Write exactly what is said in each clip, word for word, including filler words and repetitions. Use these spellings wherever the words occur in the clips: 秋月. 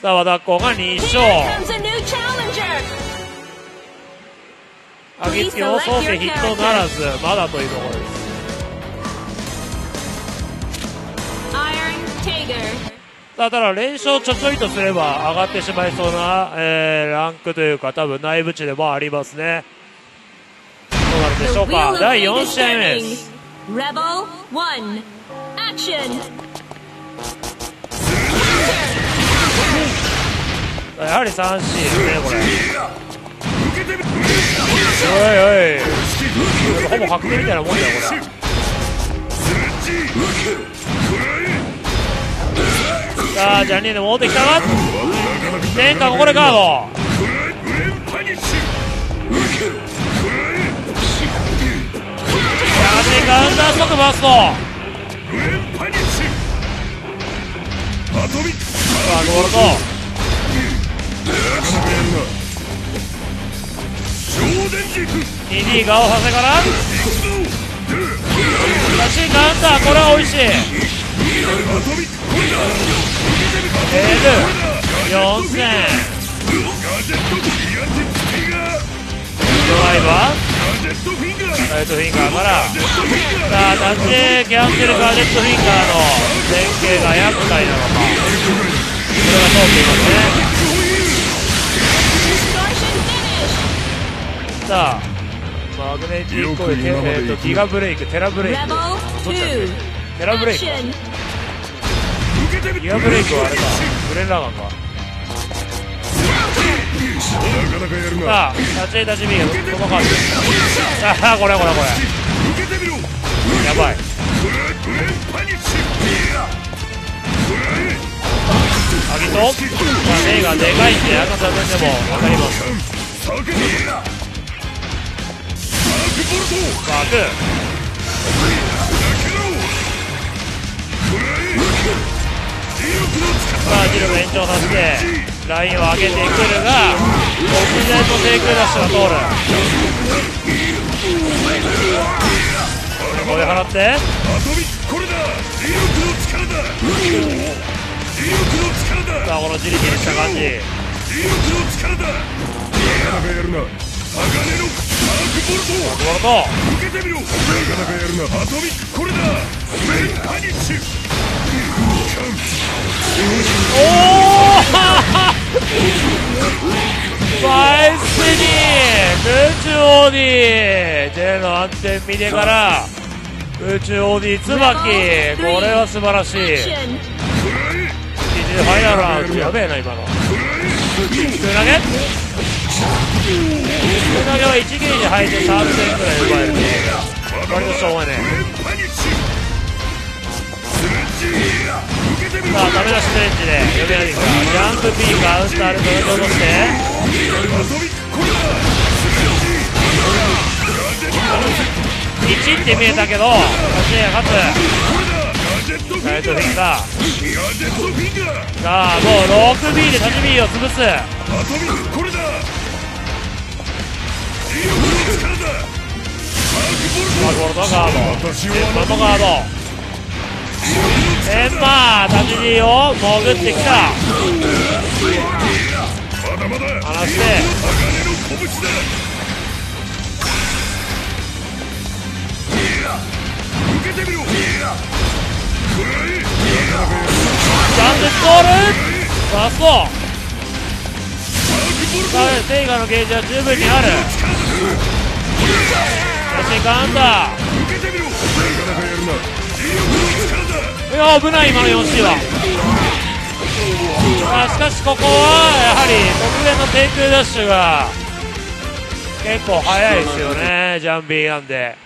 さあ和田光がにしょう、秋月もそうしてヒットならず、まだというところです。さあただ連勝ちょちょいとすれば上がってしまいそうな、えー、ランクというか多分内部値でもありますね。どうなるでしょうか。だいよんしあいめです。やはりさんシーンですね、これ。おいおい、ほぼ確定みたいなもんだよこれ。さあジャニーで戻ってきたが前回ここでガード、アメリカウンダーストックバースト、さあゴールとイディガオさせかららしいカウンター、これはおいしい。エールよんせんドライバーガジェットフィンガーからさあ立ちでキャンセルガジェットフィンガーの連携が厄介なのか、これが通っていますね。さあマグネティックイレとギガブレイク、テラブレイク、テラブレイクギガブレイクはあれか、ブレンラガンか。さあ立ち入り立ち見が細かってああこれこれこれやばい。アギトまあレイがでかいんで赤さんでも分かります。バークさあ力を延長させてラインを上げてくるが、突然の低空ダッシュが通る。これ払ってさあこのジリジリした感じ、おおバイスリー空中オーディー、J の安定見てから空中オーディー、椿、これは素晴らしい。ファイナルラウンドやべえな今の。空投げ、空投げは一撃で入ってさんてんくらい奪える。割としょうがねえ。さあダメ出しチャレンジで呼び上げるか、ジャンプ B が打ったあれと運動をしていちって見えたけど勝ちが勝つ。ガジェットフィンガーさあもう ろくビー で立ち B を潰す。ゴールドガード、マトガード、エンマー立ち地を潜ってきた。離してさんじゅうゴールラスト。さあセイガのゲージは十分にある。そしてガンダーいや危ない今の よんシー は。まあ、しかしここはやはり突然の低空ダッシュが結構速いですよね、ジャンビーなんで。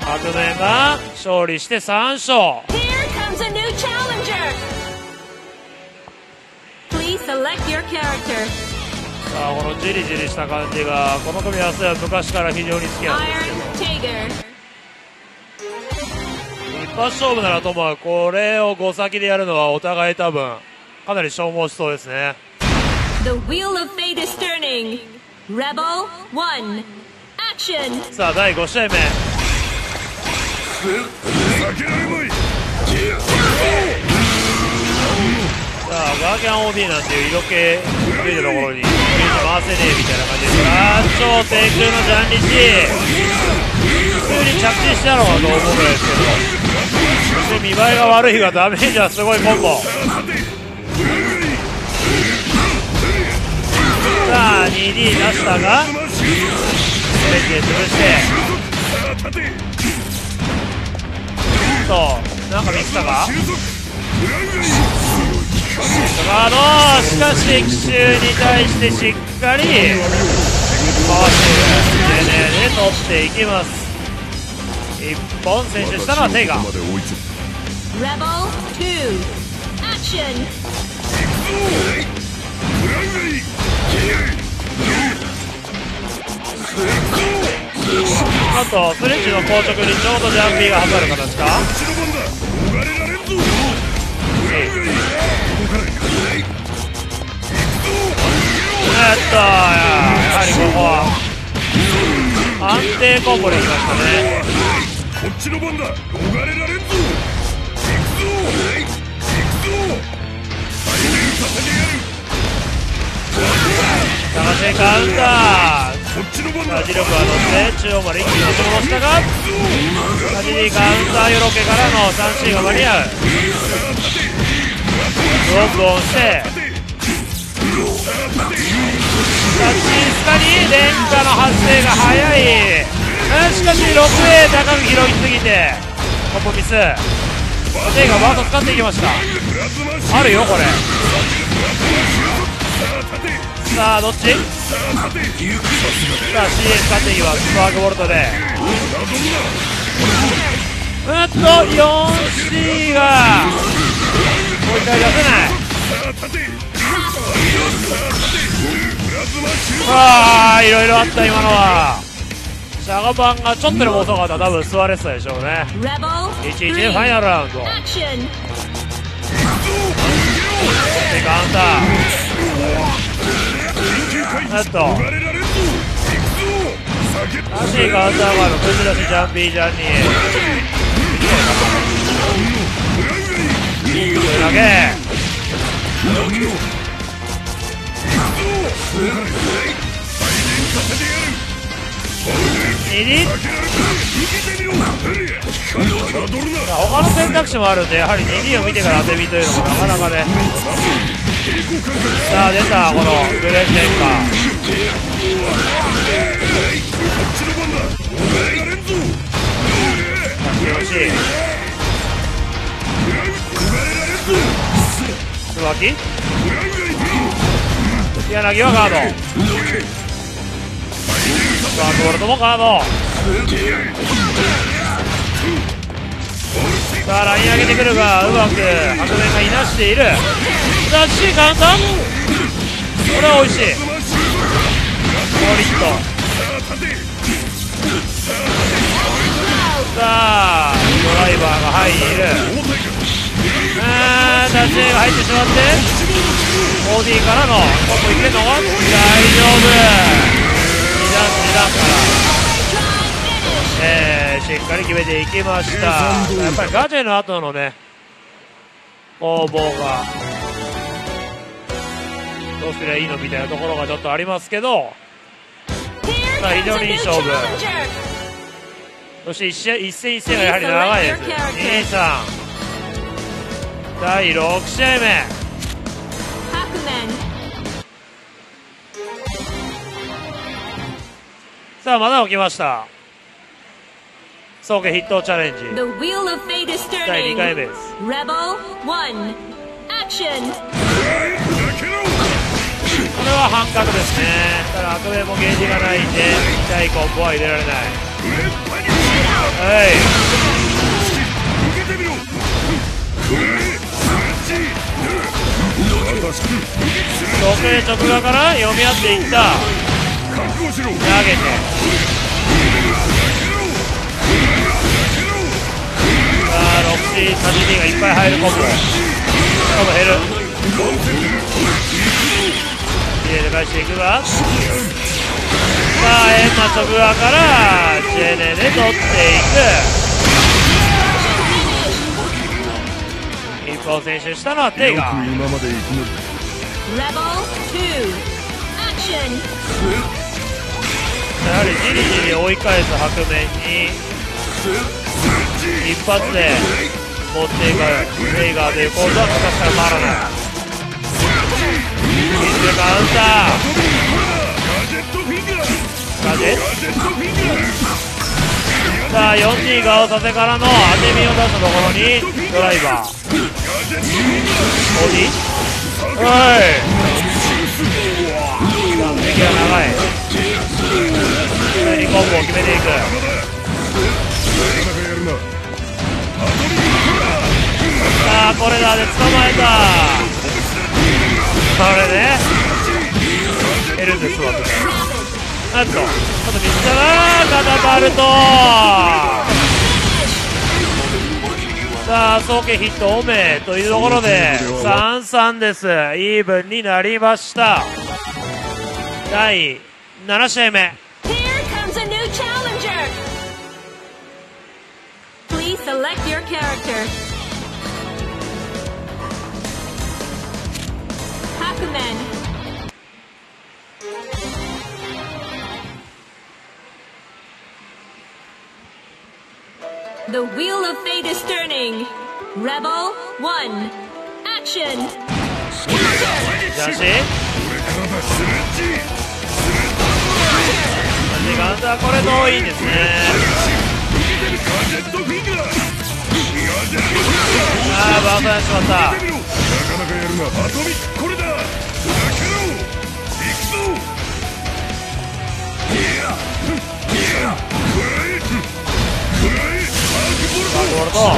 白面が勝利してさんしょう。さあこのジリジリした感じがこの組み合わせは昔から非常に好きなんですけど、一発勝負ならともこれをご先でやるのはお互い多分かなり消耗しそうですね。さあだいごしあいめ、さあガーキャン オービー なんていう色系ついてるところに回せねえみたいな感じで、あー超低空のジャンリッチ普通に着地したのかと思うぐらいですけど、見栄えが悪いがダメージはすごいコンボ。さあ ツーディー 出したが全て潰してと、なんか見せたかガード、しかし奇襲に対してしっかりかわしてで取っていきます。一本先取したのはテイガ。あとスレッジの硬直にちょうどジャンピーが挟まる形か。やったー、やはりここは安定コンボでいきましたね。こっちの番だ、逃れられんぞ。行くぞ行くぞ、対面させてやる。探してカウンター、打撃力は乗って中央まで一気に押し戻したが、タジリカウンターよろけからの スリーシー が間に合う。ブロックオンしてタッチスカに連打の発生が早い。しかし ろくエー 高く拾いすぎてコンボミス。手がバート使っていきました。あるよこれ。さあどっち、さあ シーエー 使っていきます。ワークボルトでうっと フォーシー がもういっかい出せない。ああいろいろあった今のは。シャガパンがちょっとでも遅かったら多分座れてたでしょうね。 いちいち でファイナルラウンドでカウンターあとらしい。カウンター前の口出しジャンピージャンニー投げにディー、 他の選択肢もあるんで、やはり ツーディー を見てから当て身というのもなかなかね。さあ出たこのグレンジェンカー椿柳はガード、ガードボルトもガード。さあライン上げてくるがうまく白面がいなしている。さあ シー カウンター、これはおいしい。ポリッとさあドライバーが入っている。ああ立ち合いが入ってしまってオーディー からのコンボいけるのか。大丈夫、にだんにだんから、えー、しっかり決めていきました。やっぱりガジェの後のね攻防がどうすればいいのみたいなところがちょっとありますけど、まあ、非常にいい勝負。そして一戦一戦一戦がやはり長いです。にさんだいろく試合目。さあまだ起きました総計筆頭チャレンジだいにかいめです。これは半角ですね。ただ悪名もゲージがないんで痛いコンボは入れられない。はい時計直側から読み合っていった。投げてろくシー、はちディー がいっぱい入るコンボ。コンボ減る、きれいに返していくが、さあエンマ直側から ジェーエヌエー で取っていく。一挑戦したのはテイガー。今までやはりじりじり追い返す白面に一発で持っていくテイガーという構図は昔から変わらない。水でカウンターガジェットさあ よんディー 側をさせからの当て身を出したところにドライバーボディはいさあ敵が長いコンボを決めていく。さあこれだで捕まえた。これねエルンですわ。なんとちょっと見つからカタパルト。さあ総計ヒット多めというところで さんたいさん です。イーブンになりました。だいなな試合目。Select your character. Hakumen. The wheel of fate is turning. Rebel one. Action. Dashi.さあバウンドしてしまった。さあボルト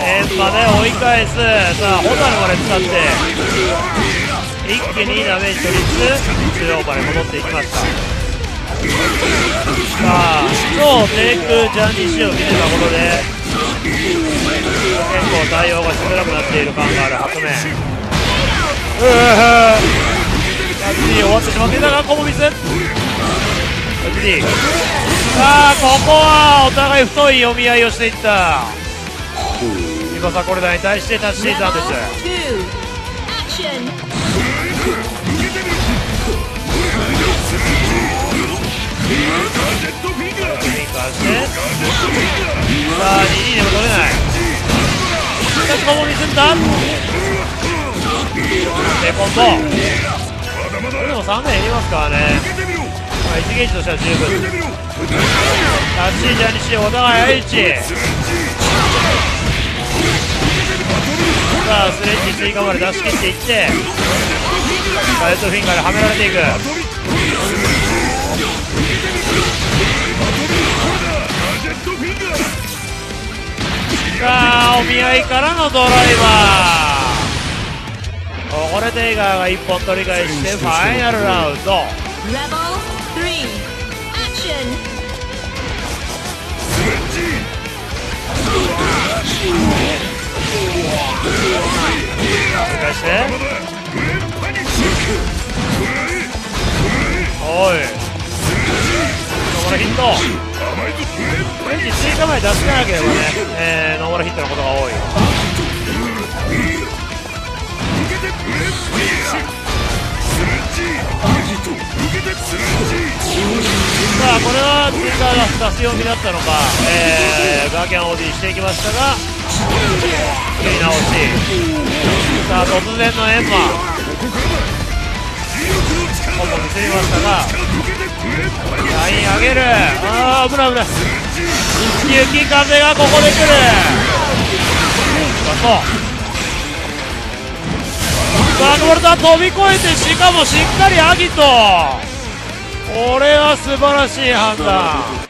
エンパで追い返す。さあホタルまで使って一気にダメージ取りつつ中央まで戻っていきました。さあ超低空ジャンに死を決めたことで結構対応がしづらくなっている感がある白面。うーラッディ終わってしまっていたがこのミスラッディ。さあここはお互い太い読み合いをしていった。今さこれだに対してタッチしていたんです。さあににでも取れない。さあここに積んだでコンボこれでもさんめい減りますからね。まあ、いちゲージとしては十分。はちじゃにしお互い H。 さあスレッジ追加まで出し切っていってバイトフィンガーではめられていく。さあお見合いからのドライバー。これでテイガーがいっぽん取り返してファイナルラウンド。返しておいヒット追加前出してなければね、えー、ノーマルヒットのことが多い。さあこれは追加が出す読みだったのか、えー、ガーキャンオーディしていきましたが振り直し。さあ突然のエンマコンボ見せましたがライン上げる。ああ危ない危ない。雪風がここで来る。バットバックボルトは飛び越えてしかもしっかりアギト。これは素晴らしい判断。